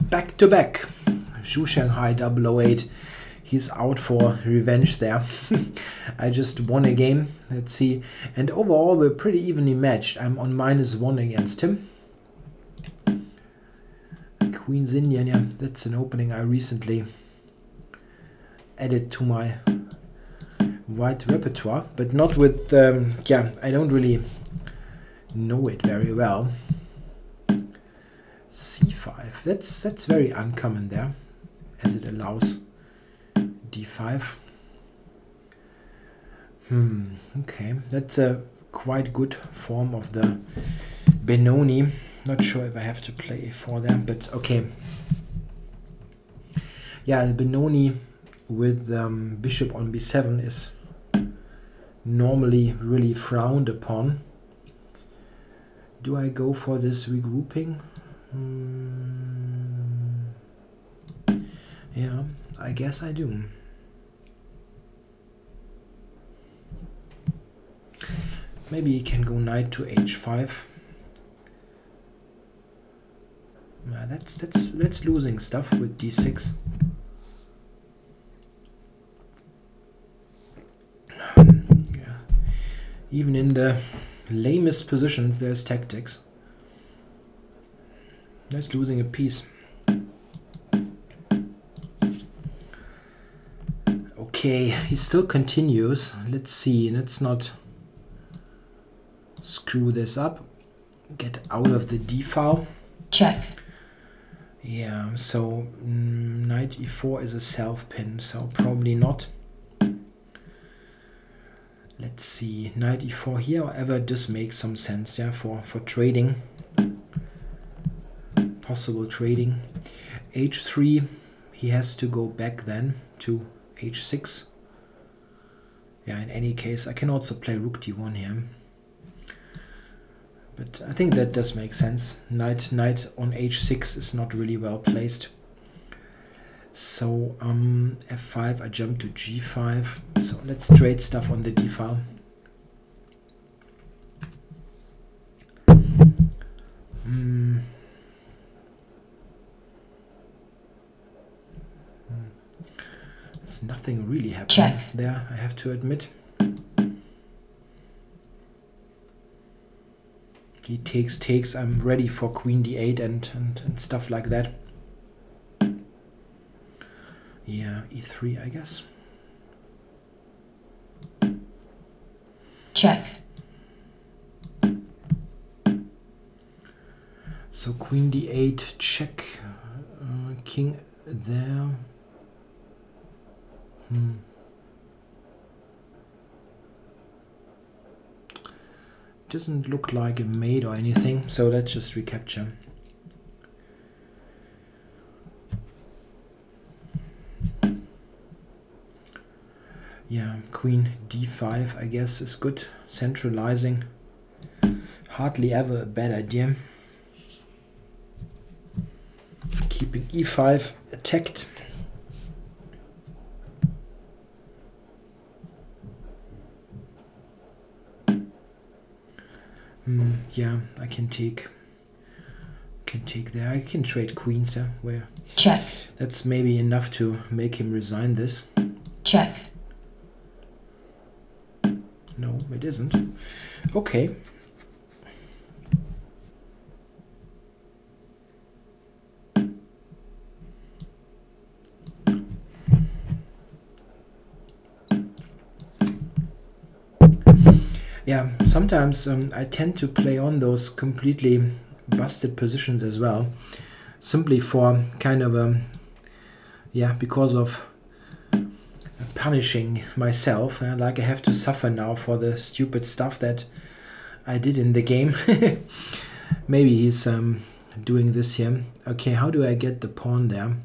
back-to-back. Zhu Zhenghai 008. He's out for revenge there. I just won a game. Let's see. And overall, we're pretty evenly matched. I'm on -1 against him. Queen's Indian, yeah, that's an opening I recently added to my wide repertoire, but not with, yeah, I don't really know it very well. C5, that's very uncommon there, as it allows D5. Okay, that's a quite good form of the Benoni. Not sure if I have to play for them, but okay. Yeah, the Benoni with bishop on b7 is normally really frowned upon. Do I go for this regrouping? Yeah, I guess I do. Maybe he can go knight to h5. That's losing stuff with d6. Yeah. Even in the lamest positions, there's tactics. That's losing a piece. Okay, he still continues. Let's see. Let's not screw this up. Get out of the d file. Check. Yeah, so knight e4 is a self pin, so probably not. Let's see, knight e4 here, however, this makes some sense, yeah, for trading, possible trading. h3, he has to go back then to h6. Yeah, in any case, I can also play rook d1 here. But I think that does make sense. Knight on h6 is not really well placed. So f5, I jump to g5. So let's trade stuff on the d file. There's nothing really happening there, I have to admit. He takes, I'm ready for queen d8 and stuff like that. Yeah, e3, I guess. Check. So queen d8, check, king there. Doesn't look like a mate or anything, so let's just recapture. Yeah, queen d5 I guess is good. Centralizing, hardly ever a bad idea. Keeping e5 attacked. Yeah, I can take there. I can trade queens there. Where? Check. That's maybe enough to make him resign this. Check. No, it isn't. Okay. Yeah, sometimes I tend to play on those completely busted positions as well, simply for kind of a, yeah, because of punishing myself. Like I have to suffer now for the stupid stuff that I did in the game. Maybe he's doing this here. Okay, how do I get the pawn there?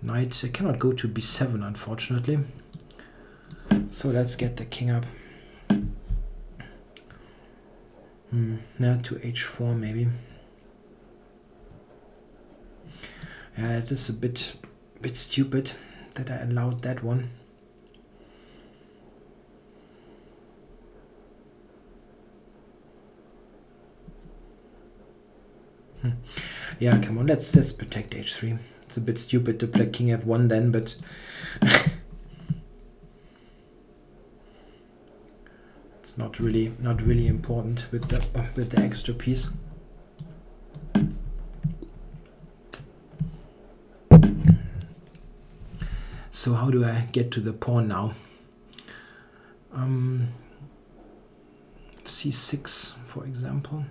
Knight, I cannot go to b7 unfortunately. So let's get the king up. Now to h4 maybe. Yeah, it is a bit stupid that I allowed that one. Yeah, come on, let's protect h3. It's a bit stupid to play king f1 then, but it's not really important with the extra piece. So how do I get to the pawn now? C6, for example.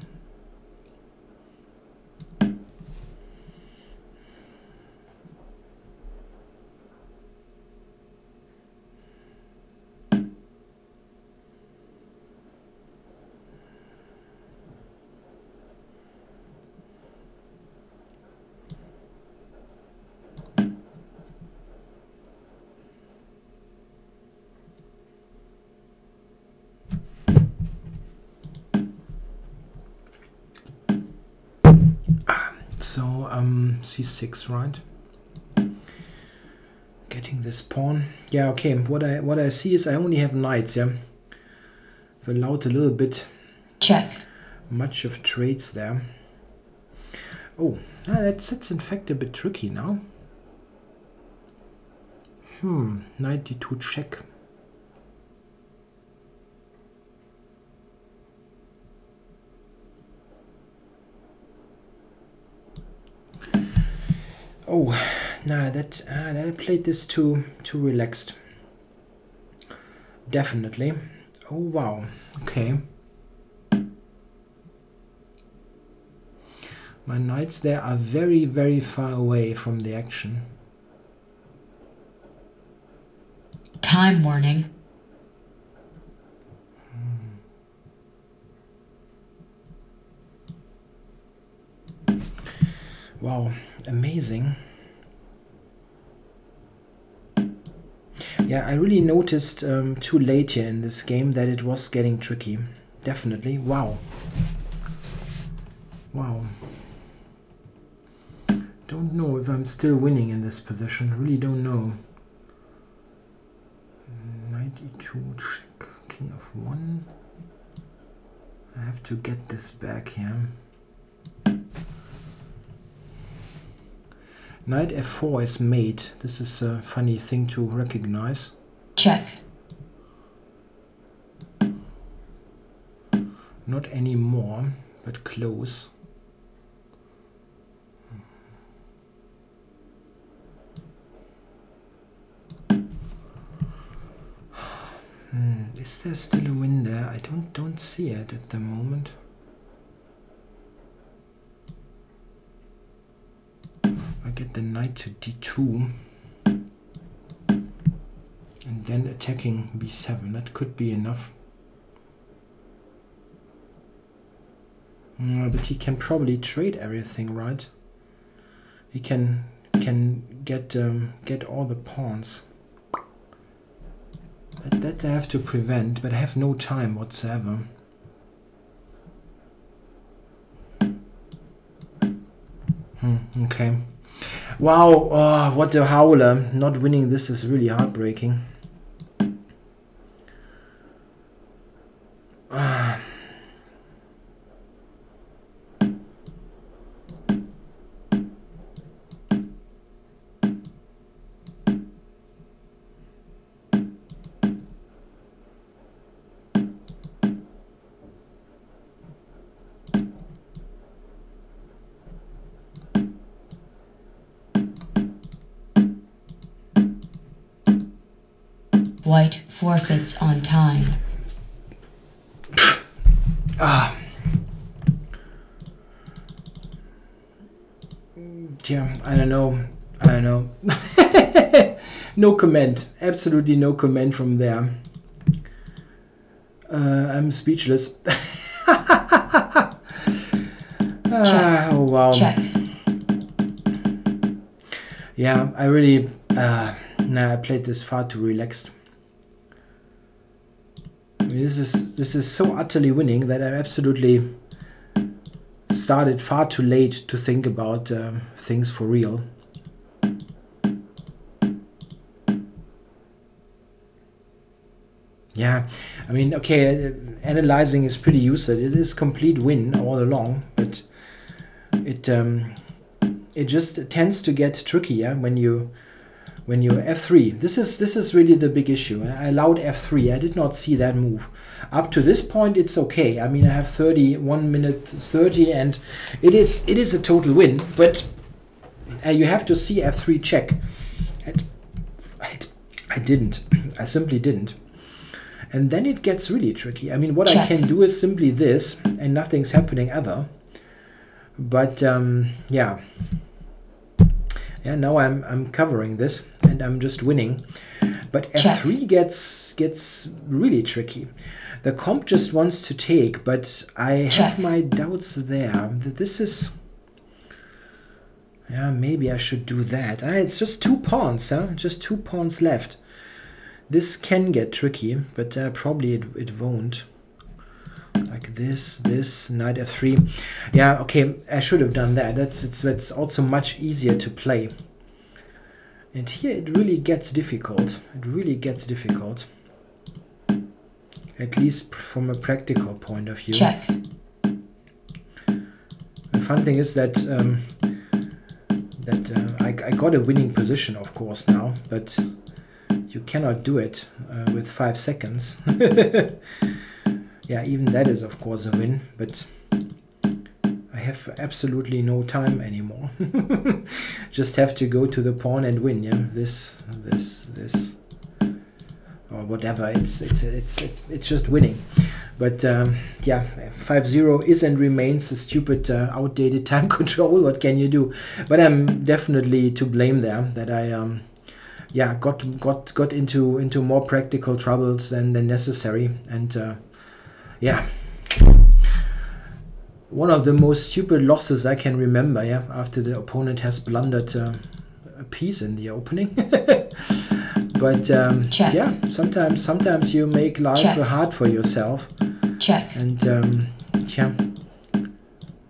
So c6, right? Getting this pawn. Yeah, okay. What I see is I only have knights. Yeah, I've allowed a little bit. Check. Much of trades there. Oh, that's in fact a bit tricky now. Knight d2 check. Oh, nah, I played this too relaxed. Definitely. Oh, wow. Okay. My knights there are very, very far away from the action. Time warning. Wow. Amazing. Yeah, I really noticed too late here in this game that it was getting tricky. Definitely. Wow. Wow. Don't know if I'm still winning in this position. Really don't know. Knight e2 check. King of one. I have to get this back here. Knight f4 is mate. This is a funny thing to recognize. Check. Not anymore, but close. Is there still a win there? I don't see it at the moment. I get the knight to d2 and then attacking b7. That could be enough. But he can probably trade everything, right? He can get all the pawns. That I have to prevent, but I have no time whatsoever. Okay. Wow, what a howler. Not winning this is really heartbreaking. White forfeits on time. Yeah, I don't know. No comment. Absolutely no comment from there. I'm speechless. Oh, wow. Check. Yeah, I really... I played this far too relaxed. This is so utterly winning that I absolutely started far too late to think about things for real. Yeah, I mean, okay, analyzing is pretty useless. It is complete win all along, but it it just tends to get trickier when you f3. This is really the big issue. I allowed f3. I did not see that move. Up to this point, it's okay. I mean, I have 31 minute 30, and it is a total win. But you have to see f3 check. I didn't. I simply didn't. And then it gets really tricky. I mean, what check I can do is simply this, and nothing's happening ever. But yeah. Yeah, now I'm covering this and I'm just winning, but check f3 gets really tricky. The comp just wants to take, but I check have my doubts there. This is, yeah, maybe I should do that. It's just two pawns, huh? Just two pawns left. This can get tricky, but probably it won't. Like this, knight f3. Yeah, okay, I should have done that. That's also much easier to play. And here it really gets difficult. It really gets difficult. At least from a practical point of view. Check. The fun thing is that I got a winning position, of course, now, but you cannot do it with 5 seconds. Yeah, even that is of course a win, but I have absolutely no time anymore. Just have to go to the pawn and win. Yeah, this, or whatever. It's just winning. But yeah, 5-0 is and remains a stupid, outdated time control. What can you do? But I'm definitely to blame there that I yeah got into more practical troubles than necessary. And yeah, one of the most stupid losses I can remember, yeah, after the opponent has blundered a piece in the opening. But check, yeah, sometimes you make life check hard for yourself. Check. And yeah.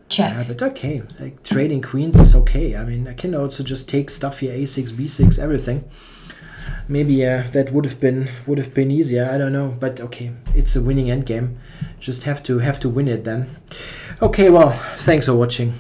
Check. Yeah, but okay, like trading queens is okay. I mean, I can also just take stuff here, a6, b6, everything. Maybe that would have been easier. I don't know, but okay, it's a winning endgame. Just have to win it then. Okay, well, thanks for watching.